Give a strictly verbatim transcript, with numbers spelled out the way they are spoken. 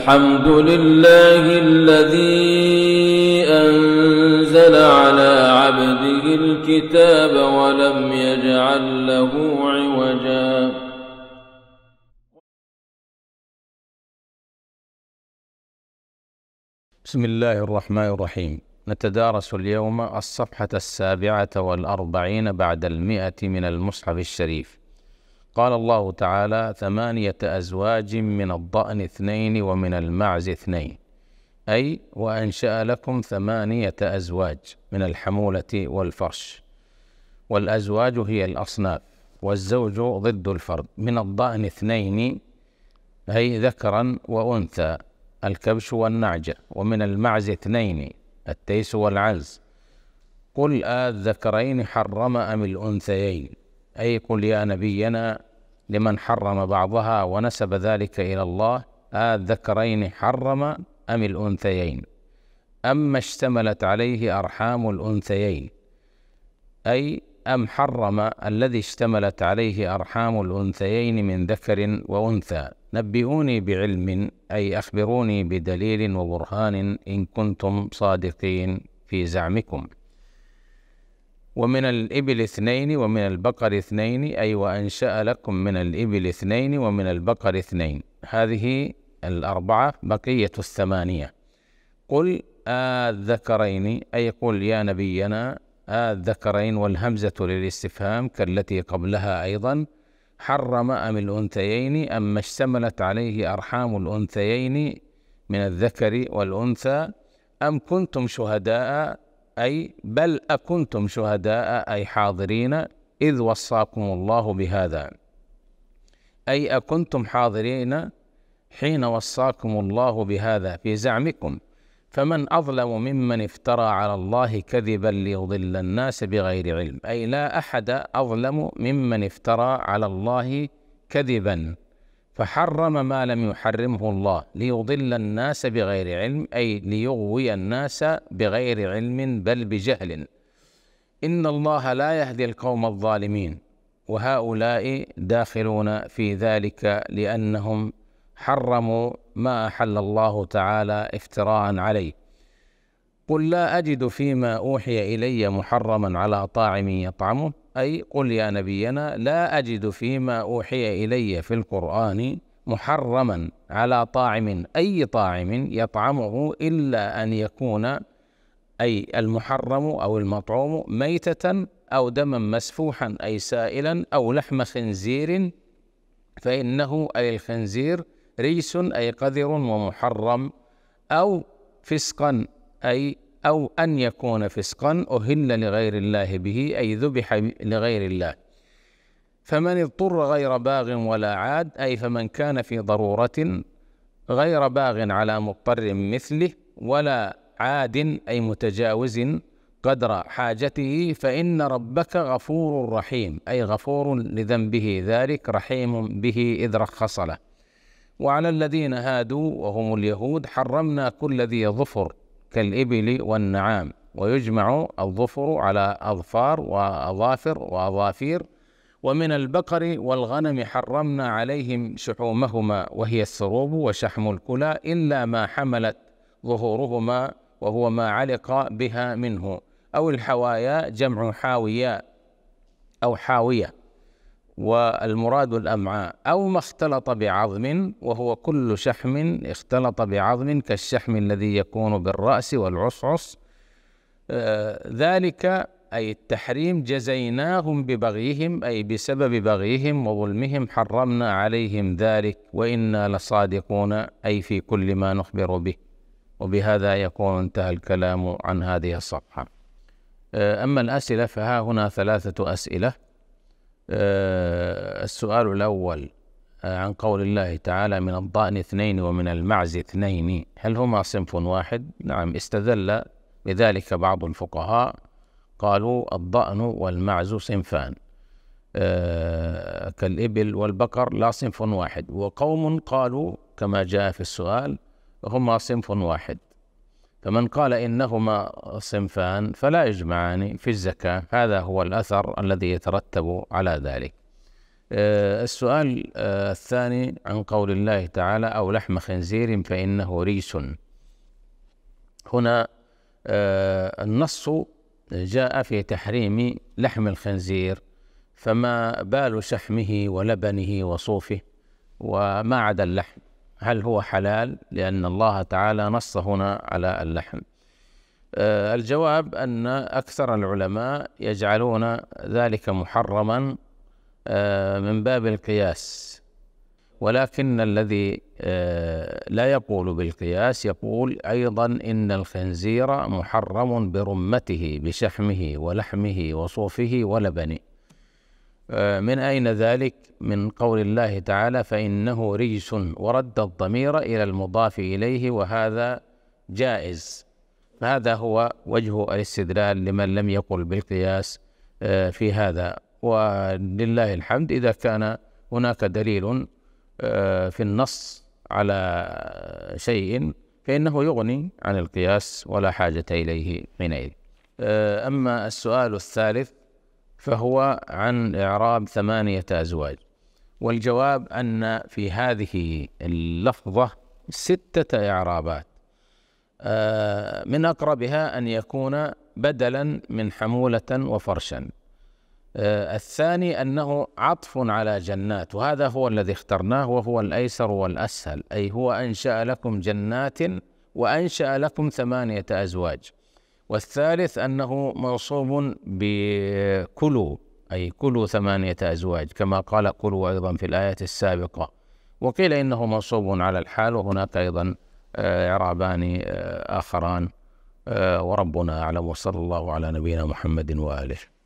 الحمد لله الذي أنزل على عبده الكتاب ولم يجعل له عوجا. بسم الله الرحمن الرحيم. نتدارس اليوم الصفحة السابعة والأربعين بعد المئة من المصحف الشريف. قال الله تعالى: ثمانية أزواج من الضأن اثنين ومن المعز اثنين، أي وأنشأ لكم ثمانية أزواج من الحمولة والفرش. والأزواج هي الأصناف، والزوج ضد الفرد. من الضأن اثنين أي ذكرا وأنثى، الكبش والنعجة. ومن المعز اثنين، التيس والعنز. قل آلذكرين حرم أم الأنثيين، أي قل يا نبينا لمن حرم بعضها ونسب ذلك إلى الله، آلذكرين حرم أم الأنثيين. أما اشتملت عليه أرحام الأنثيين، أي أم حرم الذي اشتملت عليه أرحام الأنثيين من ذكر وأنثى. نبئوني بعلم، أي أخبروني بدليل وبرهان إن كنتم صادقين في زعمكم. ومن الإبل اثنين ومن البقر اثنين، أي وأنشأ لكم من الإبل اثنين ومن البقر اثنين. هذه الأربعة بقية الثمانية. قل آلذكرين، أي قل يا نبينا آلذكرين، والهمزة للاستفهام كالتي قبلها أيضا، حرم أم الأنثيين، أما اشتملت عليه أرحام الأنثيين من الذكر والأنثى. أم كنتم شهداء، أي بل أكنتم شهداء، أي حاضرين، إذ وصاكم الله بهذا، أي أكنتم حاضرين حين وصاكم الله بهذا في زعمكم. فمن أظلم ممن افترى على الله كذبا ليضل الناس بغير علم، أي لا أحد أظلم ممن افترى على الله كذبا فحرم ما لم يحرمه الله ليضل الناس بغير علم، أي ليغوي الناس بغير علم بل بجهل. إن الله لا يهدي القوم الظالمين، وهؤلاء داخلون في ذلك لأنهم حرموا ما أحل الله تعالى افتراء عليه. قل لا أجد فيما أوحي إلي محرما على طاعم يطعمه، أي قل يا نبينا لا أجد فيما أوحي إلي في القرآن محرما على طاعم، أي طاعم يطعمه، إلا أن يكون أي المحرم أو المطعوم ميتة أو دما مسفوحا أي سائلا، أو لحم خنزير، فإنه أي الخنزير رجس أي قذر ومحرم، أو فسقا أي أو أن يكون فسقا أهل لغير الله به، أي ذبح لغير الله. فمن اضطر غير باغ ولا عاد، أي فمن كان في ضرورة غير باغ على مضطر مثله ولا عاد أي متجاوز قدر حاجته، فإن ربك غفور رحيم، أي غفور لذنبه ذلك، رحيم به إذ رخص له. وعلى الذين هادوا وهم اليهود حرمنا كل ذي ظفر كالإبل والنعام. ويجمع الظفر على أظفار وأظافر وأظافير. ومن البقر والغنم حرمنا عليهم شحومهما، وهي الثروب وشحم الكلى، إلا ما حملت ظهورهما وهو ما علق بها منه، أو الحوايا جمع حاوية أو حاوية، والمراد الأمعاء. أو ما اختلط بعظم، وهو كل شحم اختلط بعظم كالشحم الذي يكون بالرأس والعصعص. آه ذلك أي التحريم جزيناهم ببغيهم، أي بسبب بغيهم وظلمهم حرمنا عليهم ذلك، وإنا لصادقون، أي في كل ما نخبر به. وبهذا يكون انتهى الكلام عن هذه الصفحة. آه أما الأسئلة فها هنا ثلاثة أسئلة. أه السؤال الأول أه عن قول الله تعالى: من الضأن اثنين ومن المعز اثنين، هل هما صنف واحد؟ نعم، استدل بذلك بعض الفقهاء، قالوا الضأن والمعز صنفان، أه كالإبل والبقر لا صنف واحد. وقوم قالوا كما جاء في السؤال هما صنف واحد. فمن قال إنهما صنفان فلا يجمعان في الزكاة، هذا هو الأثر الذي يترتب على ذلك. السؤال الثاني عن قول الله تعالى أو لحم خنزير فإنه رجس. هنا النص جاء في تحريم لحم الخنزير، فما بال شحمه ولبنه وصوفه وما عدا اللحم، هل هو حلال؟ لأن الله تعالى نص هنا على اللحم. الجواب أن أكثر العلماء يجعلون ذلك محرما من باب القياس، ولكن الذي لا يقول بالقياس يقول أيضا إن الخنزير محرم برمته بشحمه ولحمه وصوفه ولبنه. من أين ذلك؟ من قول الله تعالى فإنه رجس، ورد الضمير إلى المضاف إليه، وهذا جائز. هذا هو وجه الاستدلال لمن لم يقل بالقياس في هذا، ولله الحمد إذا كان هناك دليل في النص على شيء فإنه يغني عن القياس ولا حاجة إليه حينئذ. أما السؤال الثالث فهو عن إعراب ثمانية أزواج، والجواب أن في هذه اللفظة ستة إعرابات، من أقربها أن يكون بدلا من حمولة وفرشا. الثاني أنه عطف على جنات، وهذا هو الذي اخترناه وهو الأيسر والأسهل، أي هو أنشأ لكم جنات وأنشأ لكم ثمانية أزواج. والثالث أنه موصوب بكلوا، أي كلوا ثمانية أزواج كما قال كلوا أيضا في الآية السابقة، وقيل إنه موصوب على الحال، وهناك أيضا إعرابان آخران وربنا أعلم، وصلى الله على نبينا محمد وآله.